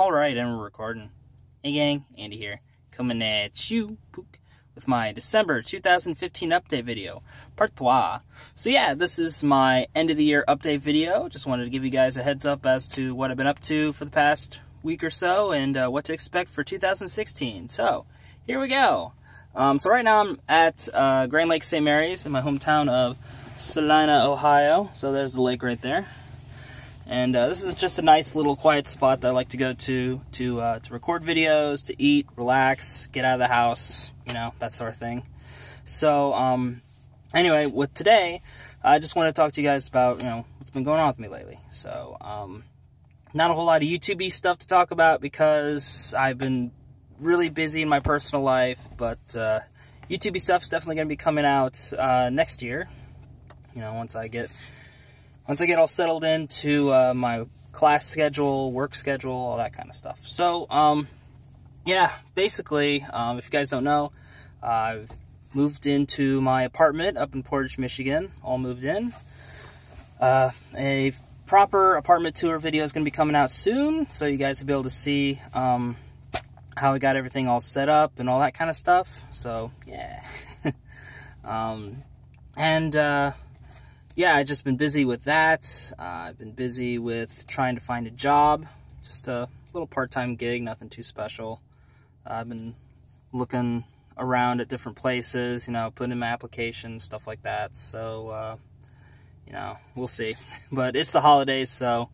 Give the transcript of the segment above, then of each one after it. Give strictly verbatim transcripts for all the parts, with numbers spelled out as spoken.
Alright, and we're recording. Hey gang, Andy here, coming at you with my December two thousand fifteen update video, part three. So yeah, this is my end of the year update video. Just wanted to give you guys a heads up as to what I've been up to for the past week or so, and uh, what to expect for two thousand sixteen. So, here we go. Um, so right now I'm at uh, Grand Lake Saint Mary's in my hometown of Salina, Ohio. So there's the lake right there. And uh, this is just a nice little quiet spot that I like to go to to uh, to record videos, to eat, relax, get out of the house, you know, that sort of thing. So um, anyway, with today, I just want to talk to you guys about, you know, what's been going on with me lately. So um, not a whole lot of YouTube-y stuff to talk about because I've been really busy in my personal life, but uh, YouTube-y stuff's definitely going to be coming out uh, next year. You know, once I get... Once I get all settled into uh, my class schedule, work schedule, all that kind of stuff. So, um, yeah, basically, um, if you guys don't know, uh, I've moved into my apartment up in Portage, Michigan. All moved in. Uh, a proper apartment tour video is going to be coming out soon, so you guys will be able to see um, how I got everything all set up and all that kind of stuff. So, yeah. um, and... Uh, Yeah, I've just been busy with that. Uh, I've been busy with trying to find a job. Just a little part-time gig, nothing too special. Uh, I've been looking around at different places, you know, putting in my applications, stuff like that. So, uh, you know, we'll see. But it's the holidays, so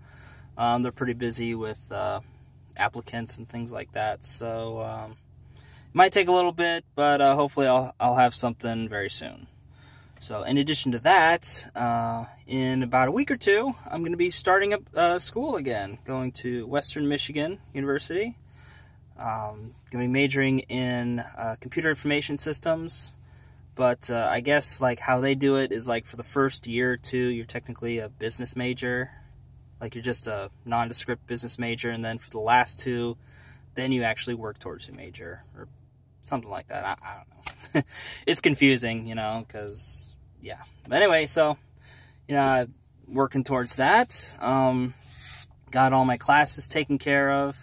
um, they're pretty busy with uh, applicants and things like that. So um, it might take a little bit, but uh, hopefully I'll, I'll have something very soon. So in addition to that, uh, in about a week or two, I'm going to be starting up uh, school again, going to Western Michigan University. Um, going to be majoring in uh, computer information systems, but uh, I guess like how they do it is like for the first year or two, you're technically a business major, like you're just a nondescript business major, and then for the last two, then you actually work towards your major or something like that. I, I don't know. It's confusing, you know, because... Yeah, but anyway, so, you know, working towards that, um, got all my classes taken care of,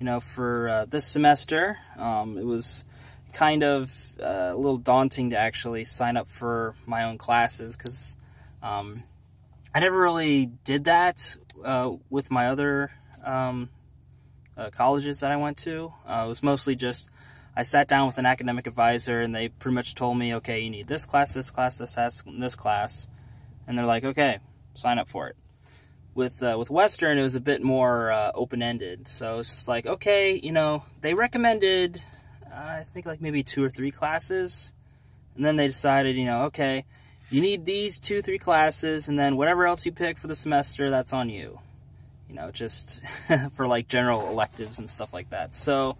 you know, for uh, this semester. Um, it was kind of uh, a little daunting to actually sign up for my own classes, because um, I never really did that uh, with my other um, uh, colleges that I went to. Uh, it was mostly just... I sat down with an academic advisor, and they pretty much told me, okay, you need this class, this class, this class, this class, and they're like, okay, sign up for it. With uh, with Western, it was a bit more uh, open-ended, so it's just like, okay, you know, they recommended, uh, I think, like maybe two or three classes, and then they decided, you know, okay, you need these two, three classes, and then whatever else you pick for the semester, that's on you, you know, just for, like, general electives and stuff like that. So,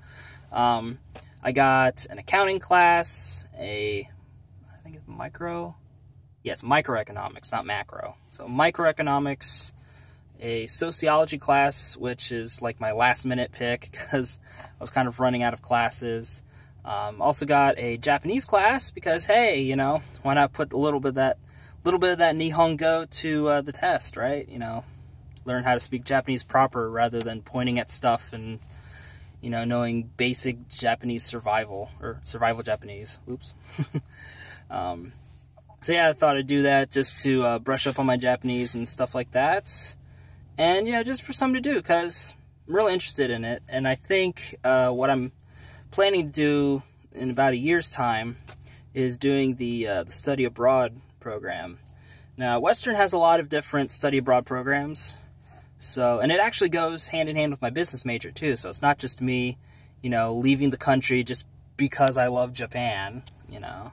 um... I got an accounting class, a, I think it's micro, yes, microeconomics, not macro. So microeconomics, a sociology class, which is like my last minute pick because I was kind of running out of classes. Um, also got a Japanese class because, hey, you know, why not put a little bit of that, little bit of that Nihongo to uh, the test, right? You know, learn how to speak Japanese proper rather than pointing at stuff and... You know, knowing basic Japanese survival, or survival Japanese. Oops. um, so yeah, I thought I'd do that just to uh, brush up on my Japanese and stuff like that. And, you know, just for something to do, because I'm really interested in it. And I think uh, what I'm planning to do in about a year's time is doing the, uh, the study abroad program. Now, Western has a lot of different study abroad programs. So, and it actually goes hand in hand with my business major too, so it's not just me, you know, leaving the country just because I love Japan, you know.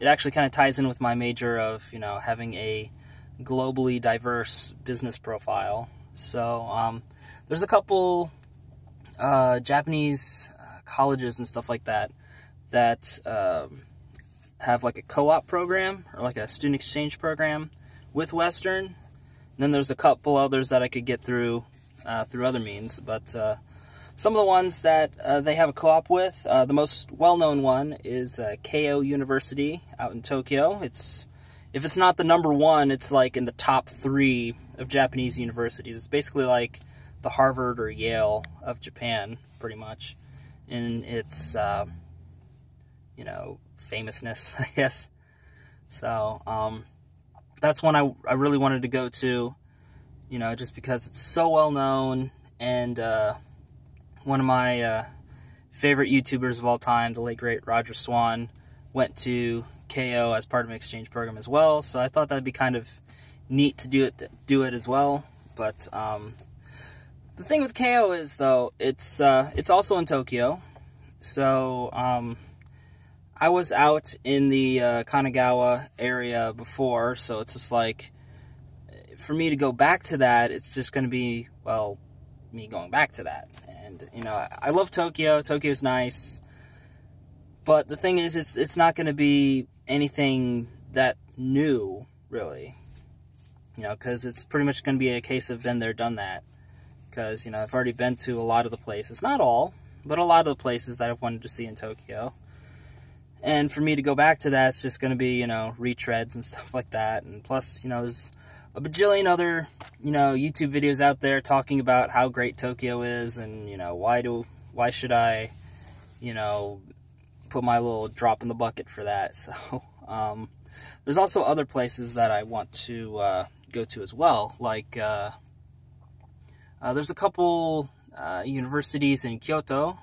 It actually kind of ties in with my major of, you know, having a globally diverse business profile. So, um, there's a couple uh, Japanese colleges and stuff like that that uh, have like a co-op program or like a student exchange program with Western. And then there's a couple others that I could get through uh, through other means, but uh, some of the ones that uh, they have a co-op with, uh, the most well-known one is uh, Keio University out in Tokyo. It's if it's not the number one, it's like in the top three of Japanese universities. It's basically like the Harvard or Yale of Japan, pretty much, in its, uh, you know, famousness, I guess. So, um, that's one I, I really wanted to go to, you know, just because it's so well known, and uh, one of my uh, favorite YouTubers of all time, the late great Roger Swan, went to Keio as part of an exchange program as well, so I thought that'd be kind of neat to do it, do it as well. But um, the thing with Keio is, though, it's uh, it's also in Tokyo, so um, I was out in the uh, Kanagawa area before, so it's just like, for me to go back to that, it's just going to be, well, me going back to that. And, you know, I love Tokyo, Tokyo's nice, but the thing is, it's it's not going to be anything that new, really. You know, because it's pretty much going to be a case of been there, done that. Because, you know, I've already been to a lot of the places, not all, but a lot of the places that I've wanted to see in Tokyo. And for me to go back to that, it's just going to be, you know, retreads and stuff like that. And plus, you know, there's a bajillion other, you know, YouTube videos out there talking about how great Tokyo is, and, you know, why do why should I, you know, put my little drop in the bucket for that. So, um, there's also other places that I want to uh, go to as well, like, uh, uh, there's a couple uh, universities in Kyoto.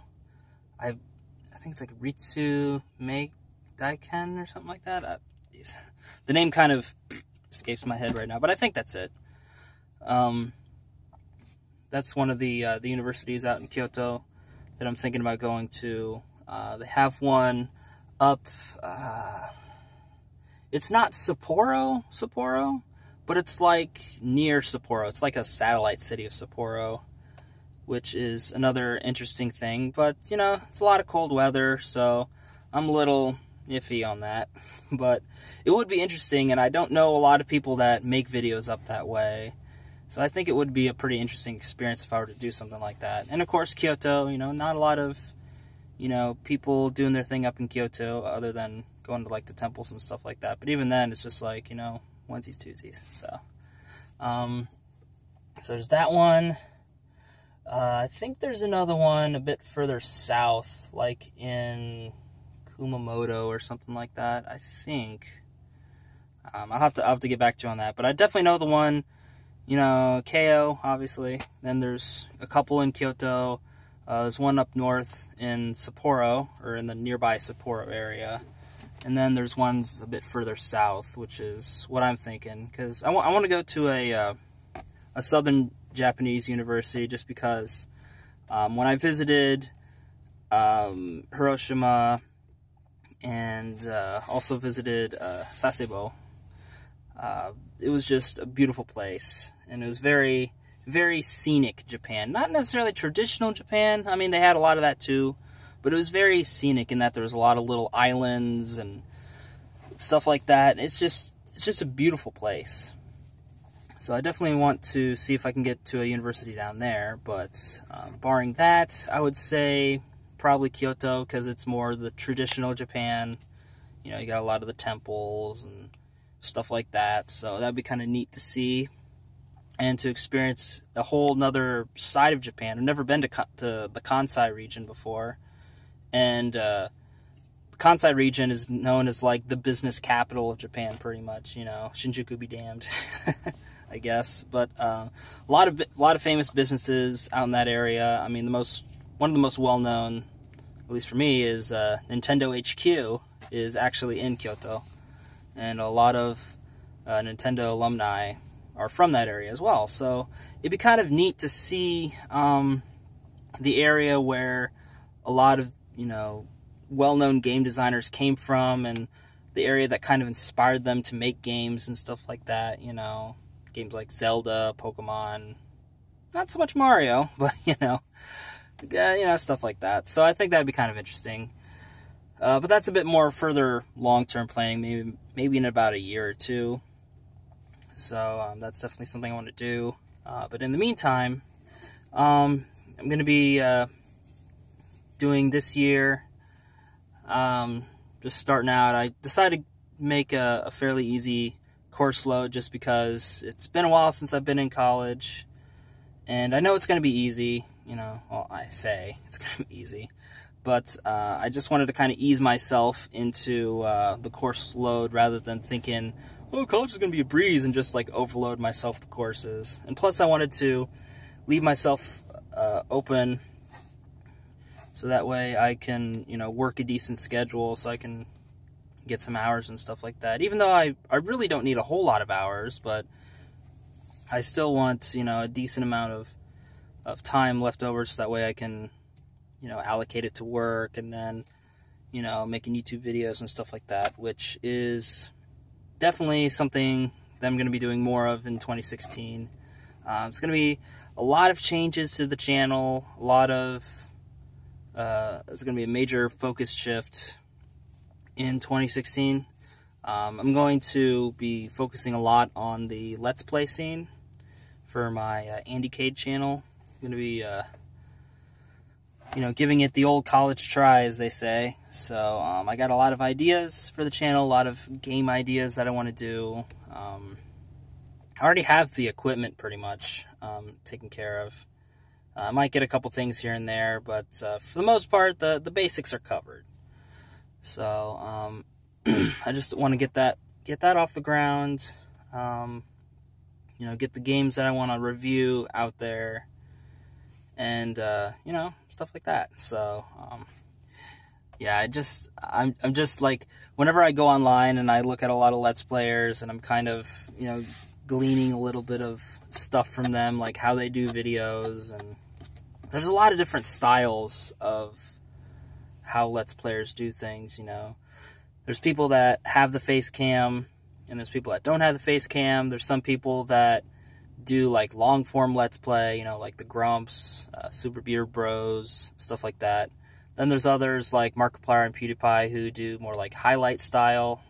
I I think it's like Ritsumeikan or something like that. Uh, the name kind of escapes my head right now, but I think that's it. Um, that's one of the uh, the universities out in Kyoto that I'm thinking about going to. Uh, they have one up, uh, it's not Sapporo, Sapporo, but it's like near Sapporo. It's like a satellite city of Sapporo, which is another interesting thing. But, you know, it's a lot of cold weather, so I'm a little iffy on that. But it would be interesting, and I don't know a lot of people that make videos up that way. So I think it would be a pretty interesting experience if I were to do something like that. And, of course, Kyoto, you know, not a lot of, you know, people doing their thing up in Kyoto other than going to, like, the temples and stuff like that. But even then, it's just like, you know, onesies, twosies. So, um, so there's that one. Uh, I think there's another one a bit further south, like in Kumamoto or something like that, I think. Um, I'll have to, I'll have to get back to you on that. But I definitely know the one, you know, Keio, obviously. Then there's a couple in Kyoto. Uh, there's one up north in Sapporo, or in the nearby Sapporo area. And then there's ones a bit further south, which is what I'm thinking. Because I, I want to go to a uh, a southern Japanese university, just because um, when I visited um, Hiroshima and uh, also visited uh, Sasebo, uh, it was just a beautiful place. And it was very... very scenic Japan. Not necessarily traditional Japan. I mean, they had a lot of that too, but it was very scenic in that there was a lot of little islands and stuff like that. It's just it's just a beautiful place. So I definitely want to see if I can get to a university down there, but uh, barring that, I would say probably Kyoto, because it's more the traditional Japan. You know, you got a lot of the temples and stuff like that, so that'd be kind of neat to see. And to experience a whole nother side of Japan. I've never been to, to the Kansai region before. And uh, the Kansai region is known as, like, the business capital of Japan, pretty much. You know, Shinjuku be damned, I guess. But uh, a lot of a lot of famous businesses out in that area. I mean, the most one of the most well-known, at least for me, is uh, Nintendo H Q is actually in Kyoto. And a lot of uh, Nintendo alumni are from that area as well, so it'd be kind of neat to see um, the area where a lot of, you know, well-known game designers came from, and the area that kind of inspired them to make games and stuff like that, you know, games like Zelda, Pokemon, not so much Mario, but, you know, uh, you know, stuff like that, so I think that'd be kind of interesting. Uh, but that's a bit more further long-term planning, maybe, maybe in about a year or two. So um, that's definitely something I want to do. Uh, but in the meantime, um, I'm going to be uh, doing this year, um, just starting out. I decided to make a, a fairly easy course load just because it's been a while since I've been in college. And I know it's going to be easy, you know, well, I say it's going to be easy, but uh, I just wanted to kind of ease myself into uh, the course load rather than thinking, oh, college is going to be a breeze, and just, like, overload myself with courses. And plus I wanted to leave myself uh, open so that way I can, you know, work a decent schedule so I can get some hours and stuff like that. Even though I, I really don't need a whole lot of hours, but I still want, you know, a decent amount of, of time left over so that way I can, you know, allocate it to work and then, you know, making YouTube videos and stuff like that, which is definitely something that I'm going to be doing more of in twenty sixteen. Uh, it's going to be a lot of changes to the channel, a lot of, uh, it's going to be a major focus shift in twenty sixteen. Um, I'm going to be focusing a lot on the Let's Play scene for my uh, AndyCade channel. I'm going to be, uh, you know, giving it the old college try, as they say. So um, I got a lot of ideas for the channel, a lot of game ideas that I want to do. Um, I already have the equipment pretty much um, taken care of. Uh, I might get a couple things here and there, but uh, for the most part, the, the basics are covered. So, um... I just want to get that get that off the ground, um, you know, get the games that I want to review out there, and uh, you know, stuff like that. So, um, yeah, I just I'm I'm just like whenever I go online and I look at a lot of Let's Players, and I'm kind of, you know, gleaning a little bit of stuff from them, like how they do videos, and there's a lot of different styles of how Let's Players do things, you know. There's people that have the face cam, and there's people that don't have the face cam. There's some people that do, like, long-form Let's Play, you know, like the Grumps, uh, Super Beer Bros, stuff like that. Then there's others like Markiplier and PewDiePie who do more, like, highlight style.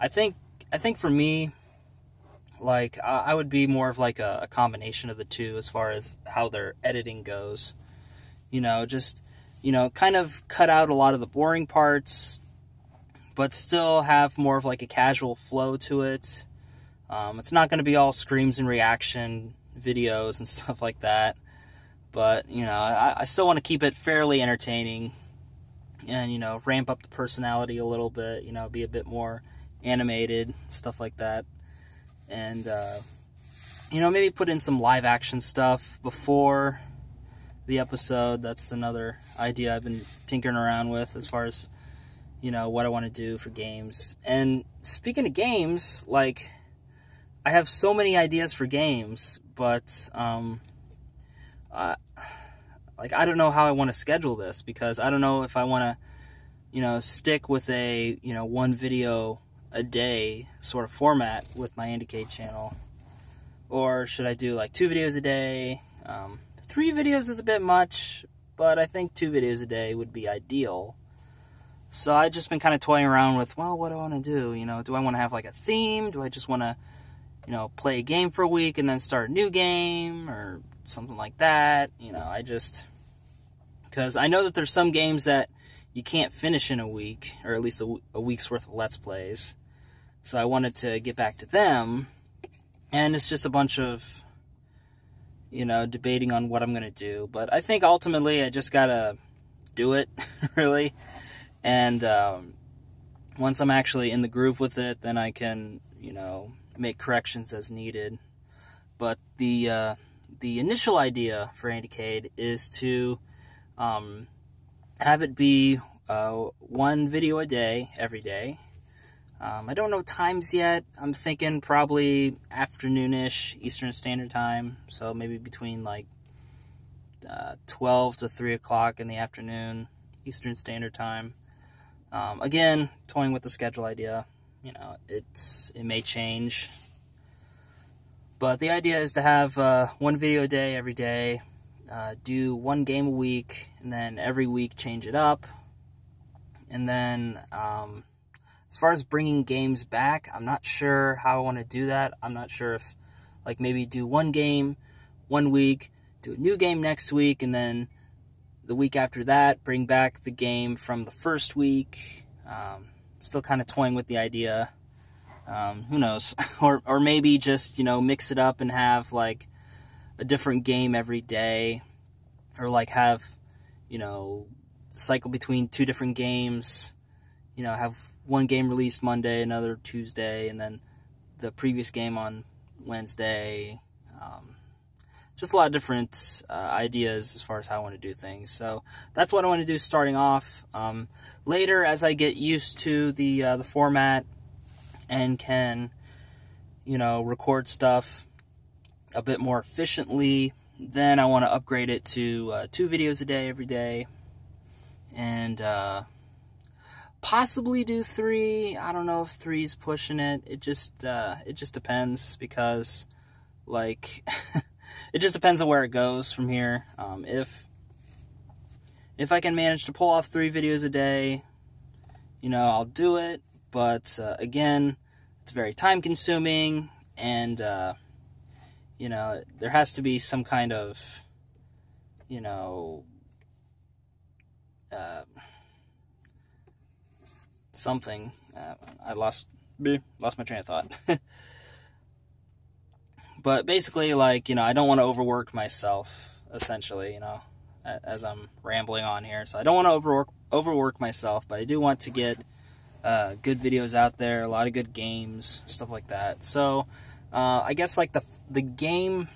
I think I think for me, like, I would be more of, like, a, a combination of the two as far as how their editing goes. You know, just, you know, kind of cut out a lot of the boring parts, but still have more of like a casual flow to it. Um, it's not going to be all screams and reaction videos and stuff like that. But, you know, I, I still want to keep it fairly entertaining and, you know, ramp up the personality a little bit, you know, be a bit more animated, stuff like that. And, uh, you know, maybe put in some live action stuff before the episode. That's another idea I've been tinkering around with as far as, you know, what I want to do for games. And speaking of games, like, I have so many ideas for games, but, um, uh, like, I don't know how I want to schedule this, because I don't know if I want to, you know, stick with a, you know, one video a day sort of format with my AndyCade channel, or should I do, like, two videos a day? Um, three videos is a bit much, but I think two videos a day would be ideal. So I've just been kind of toying around with, well, what do I want to do? You know, do I want to have like a theme? Do I just want to, you know, play a game for a week and then start a new game or something like that? You know, I just, because I know that there's some games that you can't finish in a week, or at least a, a week's worth of Let's Plays. So I wanted to get back to them. And it's just a bunch of, you know, debating on what I'm going to do. But I think ultimately I just got to do it, really. And um, once I'm actually in the groove with it, then I can, you know, make corrections as needed. But the uh, the initial idea for AndyCade is to um, have it be uh, one video a day, every day. Um, I don't know times yet. I'm thinking probably afternoonish Eastern Standard Time, so maybe between like uh, twelve to three o'clock in the afternoon Eastern Standard Time. Um, again, toying with the schedule idea, you know, it's it may change, but the idea is to have uh, one video a day every day, uh, do one game a week, and then every week change it up. And then um, as far as bringing games back, I'm not sure how I want to do that. I'm not sure if, like, maybe do one game one week, do a new game next week, and then the week after that, bring back the game from the first week. Um, still kind of toying with the idea. Um, who knows? or, or maybe just, you know, mix it up and have, like, a different game every day, or like have, you know, cycle between two different games, you know, have one game released Monday, another Tuesday, and then the previous game on Wednesday. Um, just a lot of different uh, ideas as far as how I want to do things. So that's what I want to do starting off. Um, later, as I get used to the uh, the format and can, you know, record stuff a bit more efficiently, then I want to upgrade it to uh, two videos a day every day, and uh, possibly do three. I don't know if three's pushing it. It just uh, it just depends, because like it just depends on where it goes from here. Um, if if I can manage to pull off three videos a day, you know, I'll do it. But uh, again, it's very time consuming, and uh, you know, there has to be some kind of, you know, uh, something. Uh, I lost, lost my train of thought. But basically, like, you know, I don't want to overwork myself, essentially, you know, as I'm rambling on here. So I don't want to overwork, overwork myself, but I do want to get uh, good videos out there, a lot of good games, stuff like that. So uh, I guess, like, the the game,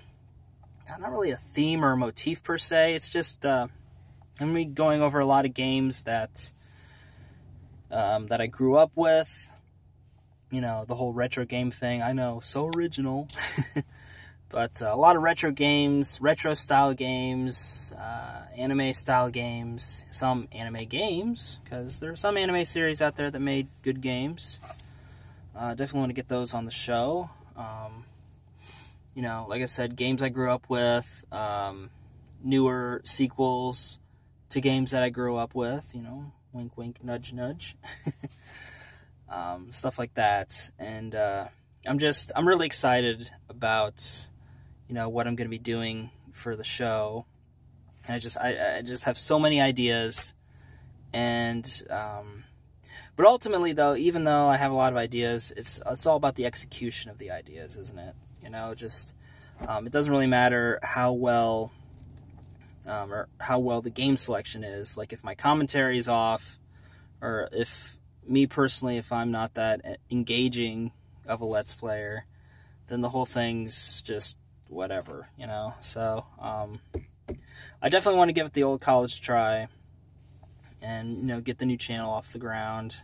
not really a theme or a motif per se. It's just uh, I'm be going over a lot of games that um, that I grew up with. You know, the whole retro game thing. I know, so original. But uh, a lot of retro games, retro style games, uh, anime style games, some anime games, because there are some anime series out there that made good games. Uh, definitely want to get those on the show. Um, You know, like I said, games I grew up with, um, newer sequels to games that I grew up with, you know, wink, wink, nudge, nudge, um, stuff like that. And uh, I'm just, I'm really excited about, you know, what I'm going to be doing for the show. And I just, I, I just have so many ideas. And, um, but ultimately, though, even though I have a lot of ideas, it's, it's all about the execution of the ideas, isn't it? You know, just, um, it doesn't really matter how well, um, or how well the game selection is. Like, if my commentary is off, or if, me personally, if I'm not that engaging of a Let's Player, then the whole thing's just whatever, you know? So, um, I definitely want to give it the old college try and, you know, get the new channel off the ground,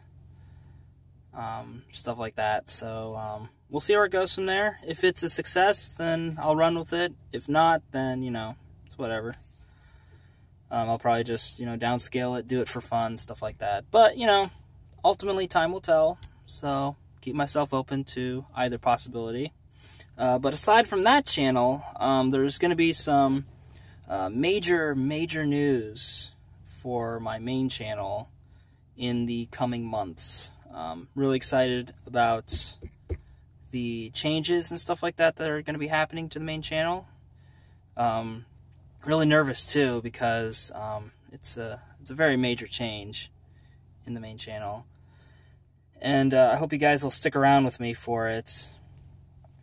um, stuff like that. So, um, we'll see where it goes from there. If it's a success, then I'll run with it. If not, then, you know, it's whatever. Um, I'll probably just, you know, downscale it, do it for fun, stuff like that. But, you know, ultimately time will tell, so keep myself open to either possibility. Uh, but aside from that channel, um, there's going to be some uh, major, major news for my main channel in the coming months. Um, really excited about the changes and stuff like that that are going to be happening to the main channel. Um, really nervous too, because um, it's a it's a very major change in the main channel, and uh, I hope you guys will stick around with me for it.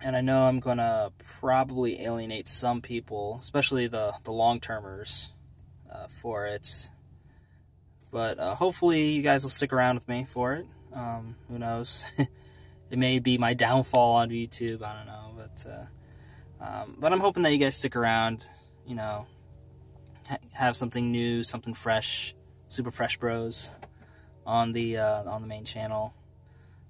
And I know I'm gonna probably alienate some people, especially the the long termers, uh, for it. But uh, hopefully you guys will stick around with me for it. Um, who knows? It may be my downfall on YouTube, I don't know, but uh, um, but I'm hoping that you guys stick around, you know, ha have something new, something fresh, Super Fresh Bros on the uh, on the main channel.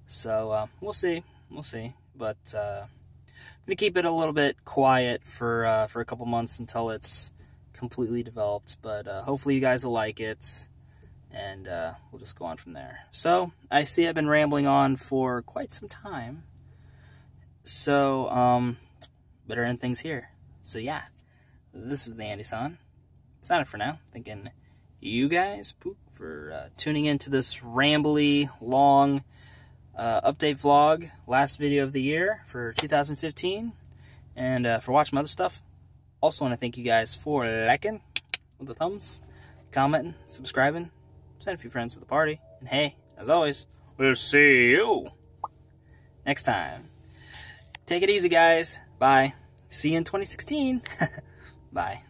So uh, we'll see, we'll see. But uh, I'm gonna keep it a little bit quiet for uh, for a couple months until it's completely developed. But uh, hopefully you guys will like it. And uh, we'll just go on from there. So, I see I've been rambling on for quite some time. So, um, better end things here. So, yeah. This is the Andy-san. Sign it for now. Thinking you guys poop for uh, tuning into this rambly, long uh, update vlog. Last video of the year for two thousand fifteen. And uh, for watching my other stuff. Also want to thank you guys for liking with the thumbs, commenting, subscribing. Send a few friends to the party. And hey, as always, we'll see you next time. Take it easy, guys. Bye. See you in twenty sixteen. Bye.